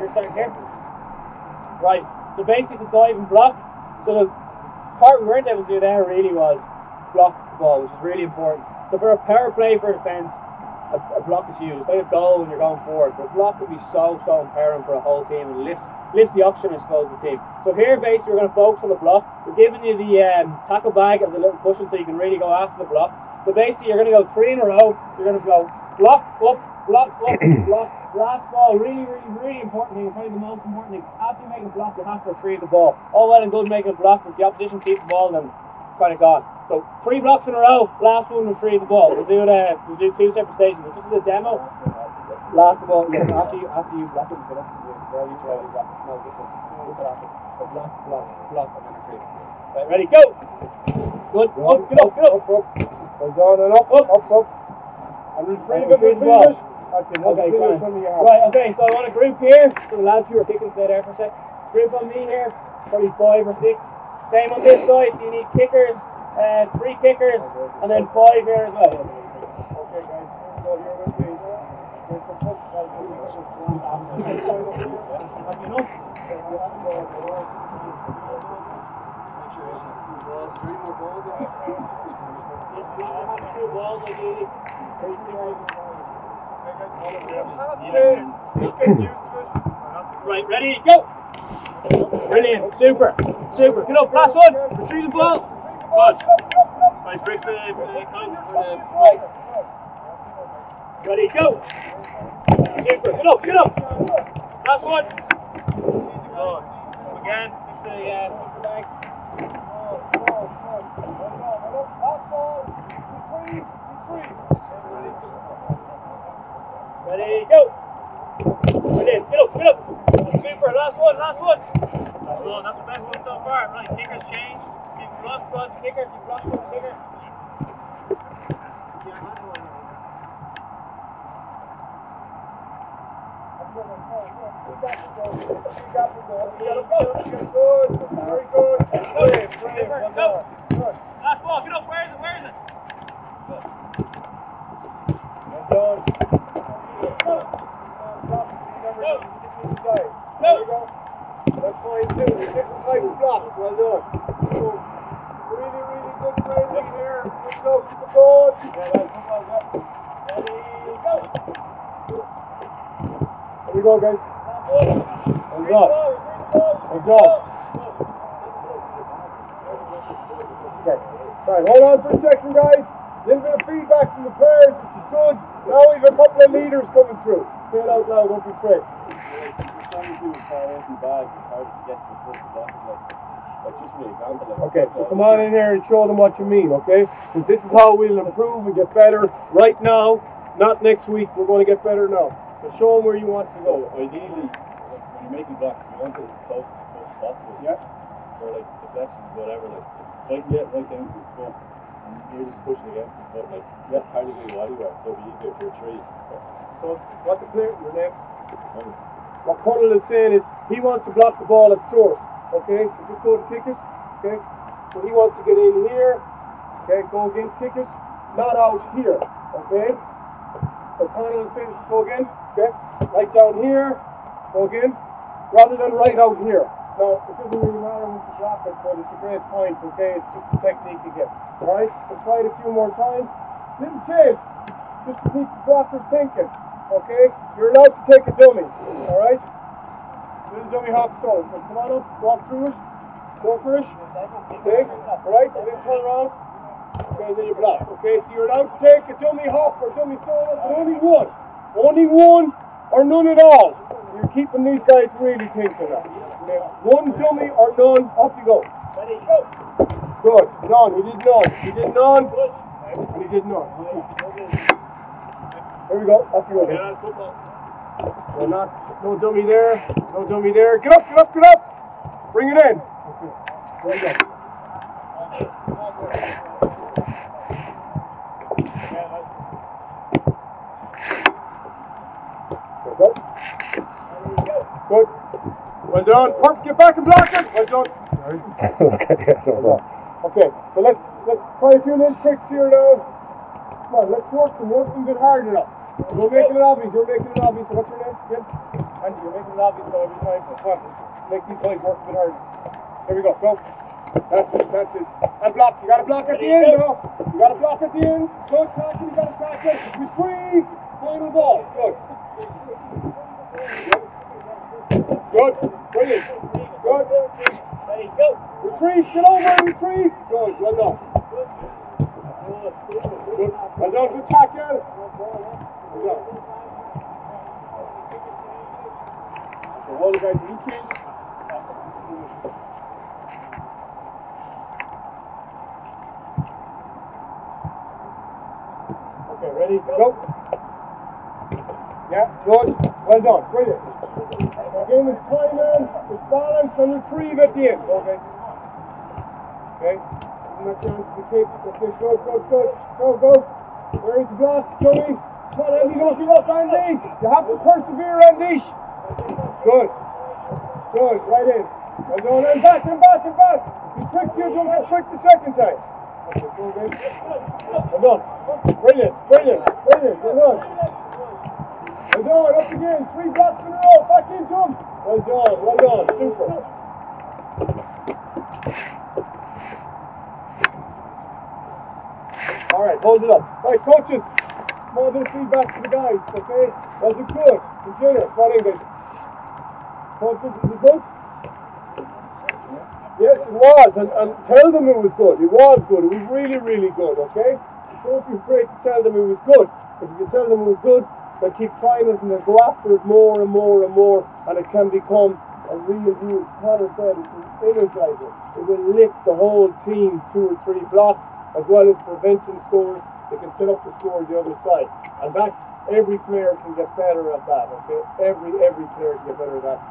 You're saying here? Right. So basically the dive and block. So the part we weren't able to do there really was block the ball, which is really important. So for a power play for a defence, a block is huge. It's like a goal when you're going forward, but a block would be so empowering for a whole team and lifts the oxygen, I suppose, of the team. So here basically we're going to focus on the block. We're giving you the tackle bag as a little cushion so you can really go after the block. So basically you're going to go three in a row. You're going to go block, up, block, last ball. Really, really, really important thing. Probably the most important thing. After you make a block, you have to retrieve the ball. All well and good making a block, but the opposition keeps the ball, then it's kind of gone. So 3 blocks in a row. Last one, retrieve the ball. We'll do 2 separate stages. But just as a demo, last ball. After you block it, you block. No difference. So block, and then retrieve. Right, ready? Go. Good. Up, get up, get up. We're going up. I'm retrieving the ball. Okay, fine. Right, okay, so I want a group here. So the lads who are kicking stay there for a sec. Group on me here, probably 5 or 6. Same on this side, so you need kickers, 3 kickers, and then 5 here as well. Okay, guys, so you're with me. Right, ready, go! Brilliant, super. Get up, last one, retrieve the ball. Good. Right, fix the coin for the legs. Ready, go! Super, get up! Last one. Good. Again, fix the legs. Ready, go! Brilliant, get up! Super, last one! Oh, that's the best one so far. Right, kickers change. Keep block, kicker, keep block, kicker. Very good. Last ball, get up, where is it? Go, guys. Let's go. Okay. Alright, hold on for a second, guys. A little bit of feedback from the players, which is good. Now we have a couple of leaders coming through. Say it out loud, don't be afraid. Okay, so come on in here and show them what you mean, okay? Because this is how we'll improve and get better right now, not next week. We're going to get better now. So show them where you want to go. So ideally, like, when you're making blocks, you want it as close to the post possible. Yeah. Or like deflections, whatever. Like, if I can get right down to the scope, you're just pushing against the scope. Like, you have hardly go anywhere. So it'll be easier for a tree. So what the player, your name? What Connell is saying is he wants to block the ball at source. Okay, so just go to kickers. Okay. So he wants to get in here. Okay, go against kickers. Not out here. Okay. So Connell is saying go again. Okay, right down here, go again, rather than right out here. Now, it doesn't really matter with the block, but it's a great point, okay? It's just a technique again. Alright, let's try it a few more times. Little change, just to keep the blockers thinking, okay? You're allowed to take a dummy, alright? Little dummy hop zone. So come on up, walk through it, go for it, okay? Alright, and then turn around, okay, then you block, okay? So you're allowed to take a dummy hop or dummy solo, but only one. Only one or none at all. You're keeping these guys really thinking now. Okay. One dummy or none, off you go. Ready, go. Good. He did none. And he did none. There we go. Off you go. So no dummy there. Get up. Bring it in. Okay. There you go. Good. Well done. Perfect. Get back and block it. Well done. Okay, so let's try a few little tricks here now. Come on, let's work them. Work them a bit harder now. You're making it obvious. So what's your name? Andy, you're making it sloppy throw every time for fun. Make these guys work a bit harder. There we go, go. That's it. And block, you gotta block at the end, though. You gotta block at the end. Good tackle, you gotta tackle. You squeeze. Final ball. Good. Good. Brilliant. Good. Ready, go. Retrieve, get over, retrieve. Good, well done. Good. Well done for tackle. Well done. So all the guys reaching. Ready? Go. Yeah, good. Well done. Brilliant. The game is tight, man. It's balanced and retrieve at the end. Okay. Okay. Give them a chance to kick. Okay, good. Go. Where is the block, Joey? Come on, Andy. Don't give up, Andy. You have to persevere, Andy. Good. Right in. Well done. And back. You tricked you. Don't get tricked the second time. Okay, go, guys. Well done. Brilliant. Well done, up again. 3 blocks in a row. Back into him. Well done. Super. All right, hold it up. All right, coaches. More than feedback to the guys, okay? Was it good? It's generous. What English? Coaches, is it good? Yes, it was. And tell them it was good. It was really, really good, okay? Don't be afraid to tell them it was good. If you can tell them it was good, they'll keep trying it and they'll go after it more and more, and it can become a real view. Connor said it's an energizer. It will lift the whole team 2 or 3 blocks, as well as prevention scores. They can set up the score on the other side. And that every player can get better at that, okay? Every player can get better at that.